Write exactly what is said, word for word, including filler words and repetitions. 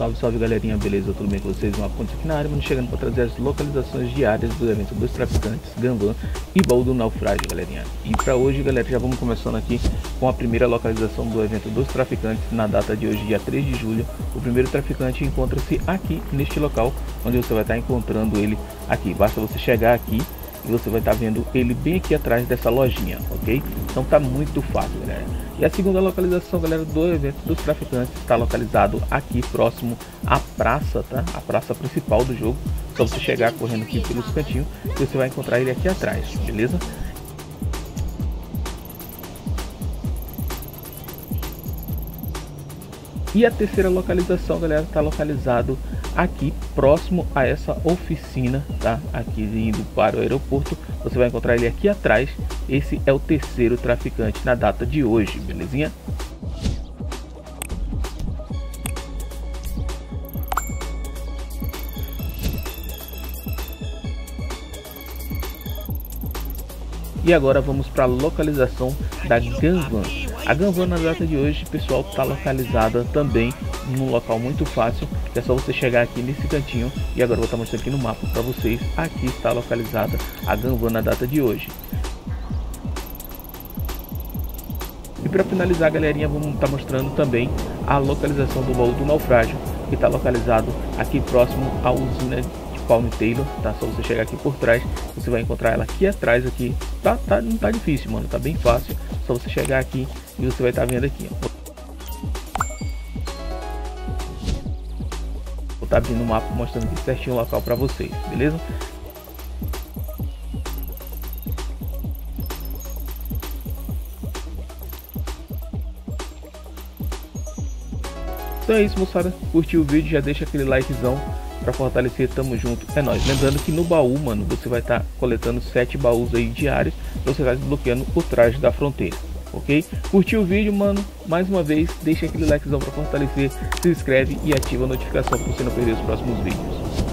Salve, salve galerinha, beleza? Tudo bem com vocês? Uma ponte aqui na área, mano, chegando para trazer as localizações diárias do evento dos traficantes, Gun Van e Baú do Naufrágio, galerinha. E para hoje, galera, já vamos começando aqui com a primeira localização do evento dos traficantes. Na data de hoje, dia três de julho, o primeiro traficante encontra-se aqui, neste local, onde você vai estar encontrando ele aqui. Basta você chegar aqui e você vai estar vendo ele bem aqui atrás dessa lojinha, ok? Então tá muito fácil, galera. E a segunda localização, galera, do evento dos traficantes está localizado aqui próximo à praça, tá? A praça principal do jogo. Só você chegar correndo aqui pelos cantinhos e você vai encontrar ele aqui atrás, beleza? E a terceira localização, galera, está localizado aqui próximo a essa oficina, tá? Aqui indo para o aeroporto, você vai encontrar ele aqui atrás. Esse é o terceiro traficante na data de hoje, belezinha? E agora vamos para a localização da Gun Van. A Gun Van na data de hoje, pessoal, está localizada também num local muito fácil. É só você chegar aqui nesse cantinho e agora eu vou estar mostrando aqui no mapa para vocês. Aqui está localizada a Gun Van na data de hoje. E para finalizar, galerinha, vamos estar mostrando também a localização do Baú do Naufrágio, que está localizado aqui próximo à usina de Palm Taylor, tá? Só você chegar aqui por trás, você vai encontrar ela aqui atrás. Aqui tá, tá, não tá difícil, mano, tá bem fácil. Só você chegar aqui e você vai estar vendo aqui, ó. Vou estar abrindo o mapa mostrando aqui certinho o local para vocês, beleza? Então é isso, moçada. Curtiu o vídeo, já deixa aquele likezão para fortalecer, tamo junto, é nóis. Lembrando que no baú, mano, você vai estar tá coletando sete baús aí diários, você vai desbloqueando o traje da fronteira, ok? Curtiu o vídeo, mano? Mais uma vez, deixa aquele likezão para fortalecer, se inscreve e ativa a notificação para você não perder os próximos vídeos.